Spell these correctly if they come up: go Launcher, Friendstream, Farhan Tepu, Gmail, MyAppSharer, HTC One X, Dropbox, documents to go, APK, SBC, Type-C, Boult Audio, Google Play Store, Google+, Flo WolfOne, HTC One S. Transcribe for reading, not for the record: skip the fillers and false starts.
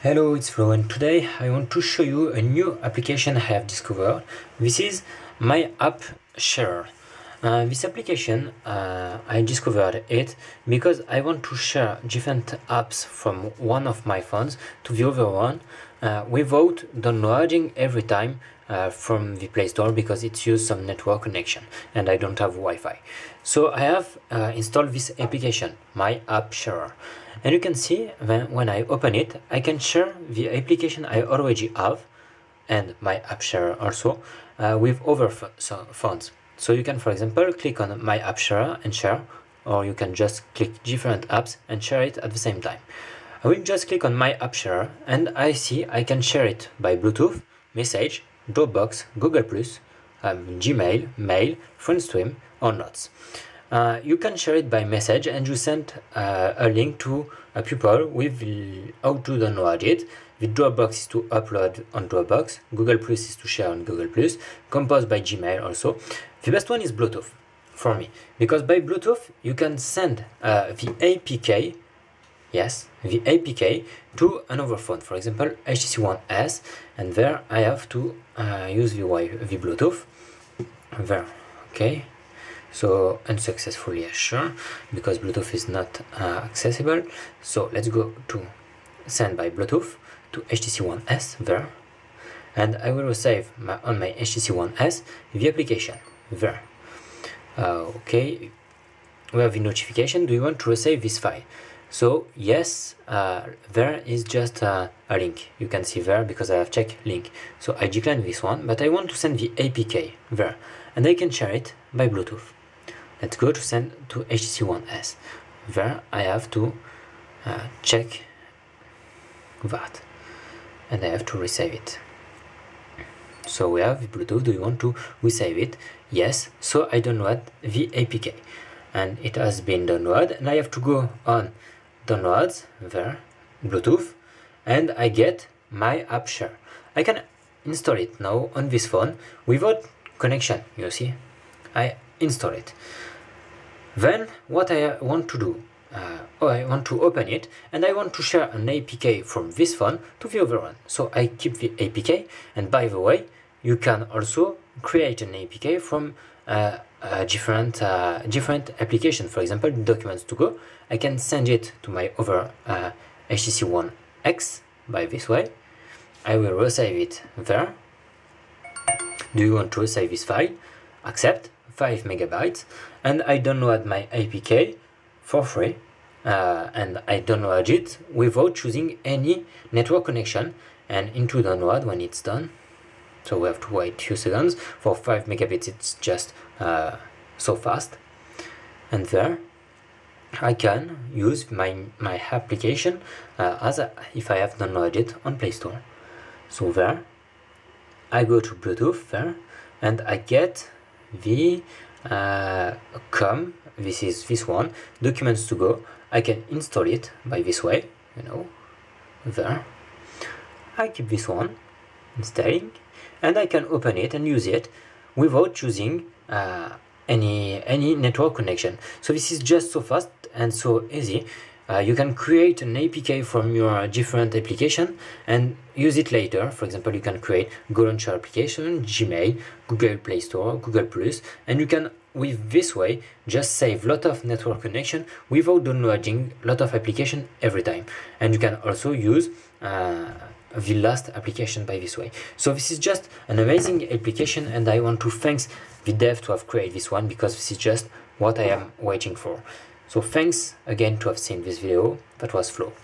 Hello, it's Flo, and today I want to show you a new application I have discovered. This is MyAppSharer. This application, I discovered it because I want to share different apps from one of my phones to the other one without downloading every time from the Play Store, because it uses some network connection and I don't have Wi-Fi. So I have installed this application, MyAppSharer. And you can see that when I open it, I can share the application I already have and MyAppSharer also with other phones. So you can, for example, click on MyAppSharer and share, or you can just click different apps and share it at the same time. I will just click on MyAppSharer and I see I can share it by Bluetooth, Message, Dropbox, Google+, Gmail, Mail, Friendstream, or Notes. You can share it by message, and you send a link to a pupil with how to download it. The Dropbox is to upload on Dropbox, Google Plus is to share on Google Plus, composed by Gmail also. The best one is Bluetooth for me, because by Bluetooth you can send the APK, yes, the APK to another phone, for example HTC One S, and there I have to use the Bluetooth. There, okay. So unsuccessfully, yes, sure, because Bluetooth is not accessible. So let's go to send by Bluetooth to HTC One S there, and I will save on my HTC One S the application there. Okay, we have the notification. Do you want to save this file? So yes, there is just a link. You can see there because I have checked link. So I decline this one, but I want to send the APK there, and I can share it by Bluetooth. Let's go to send to HTC One S. There I have to check that, and I have to resave it. So we have Bluetooth. Do you want to resave it? Yes. So I download the APK, and it has been downloaded. And I have to go on downloads there, Bluetooth, and I get MyAppSharer. I can install it now on this phone without connection. You see, I install it. Then what I want to do, I want to open it, and I want to share an APK from this phone to the other one. So I keep the APK, and by the way, you can also create an APK from different application. For example, documents to go. I can send it to my other HTC One X by this way. I will resave it there. Do you want to save this file? Accept, 5 MB, and I download my APK for free, and I download it without choosing any network connection, and into download when it's done. So we have to wait a few seconds. For 5 MB, it's just so fast. And there I can use my application if I have downloaded it on Play Store. So there I go to Bluetooth there, and I get the COM, this is this one, documents to go. I can install it by this way, you know, there. I keep this one, installing, and I can open it and use it without choosing any network connection. So this is just so fast and so easy. You can create an APK from your different application and use it later. For example, you can create Go Launcher application, Gmail, Google Play Store, Google Plus, and you can, with this way, just save lot of network connection without downloading lot of application every time. And you can also use the last application by this way. So this is just an amazing application, and I want to thank the dev to have created this one, because this is just what I am waiting for. So thanks again to have seen this video. That was Flo.